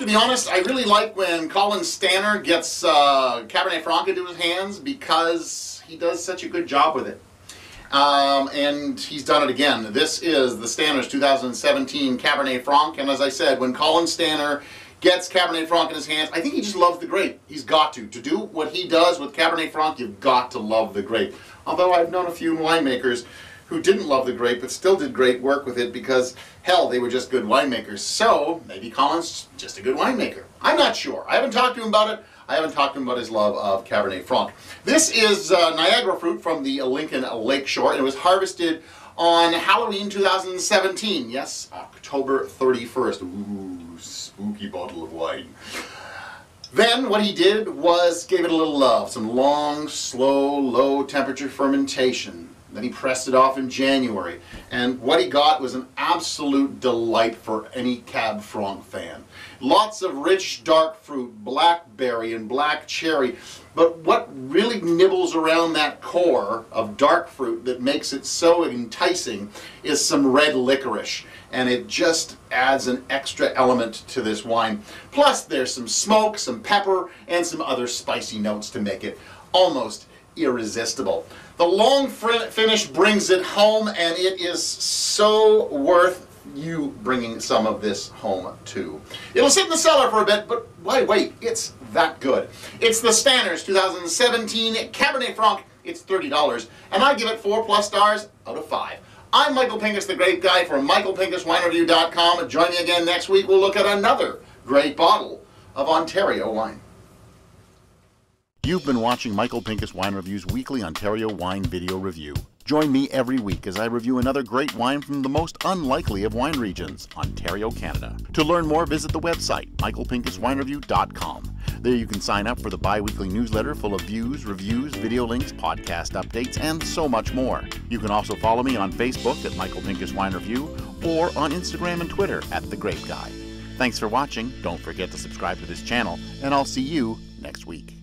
to be honest, I really like when Colin Stanner gets Cabernet Franc into his hands, because he does such a good job with it. And he's done it again. This is the Stanner's 2017 Cabernet Franc, and as I said, when Colin Stanner gets Cabernet Franc in his hands, I think he just loves the grape. He's got to. To do what he does with Cabernet Franc, you've got to love the grape. Although I've known a few winemakers who didn't love the grape but still did great work with it, because, hell, they were just good winemakers. So maybe Colin's just a good winemaker. I'm not sure. I haven't talked to him about it. I haven't talked to him about his love of Cabernet Franc. This is Niagara fruit from the Lincoln Lakeshore. It was harvested on Halloween 2017. Yes, October 31st. Ooh, spooky bottle of wine. Then what he did was gave it a little love. Some long, slow, low temperature fermentation. Then he pressed it off in January, and what he got was an absolute delight for any Cab Franc fan. Lots of rich dark fruit, blackberry and black cherry, but what really nibbles around that core of dark fruit that makes it so enticing is some red licorice, and it just adds an extra element to this wine. Plus there's some smoke, some pepper, and some other spicy notes to make it almost irresistible. The long finish brings it home, and it is so worth you bringing some of this home too. It'll sit in the cellar for a bit, but why wait? It's that good. It's the Stanner's 2017 Cabernet Franc. It's $30, and I give it 4+ stars out of 5. I'm Michael Pinkus, the Grape Guy, for michaelpinkuswinereview.com. Join me again next week. We'll look at another great bottle of Ontario wine. You've been watching Michael Pinkus Wine Review's weekly Ontario wine video review. Join me every week as I review another great wine from the most unlikely of wine regions, Ontario, Canada. To learn more, visit the website, michaelpinkuswinereview.com. There you can sign up for the bi-weekly newsletter full of views, reviews, video links, podcast updates, and so much more. You can also follow me on Facebook at Michael Pinkus Wine Review, or on Instagram and Twitter at The Grape Guy. Thanks for watching. Don't forget to subscribe to this channel, and I'll see you next week.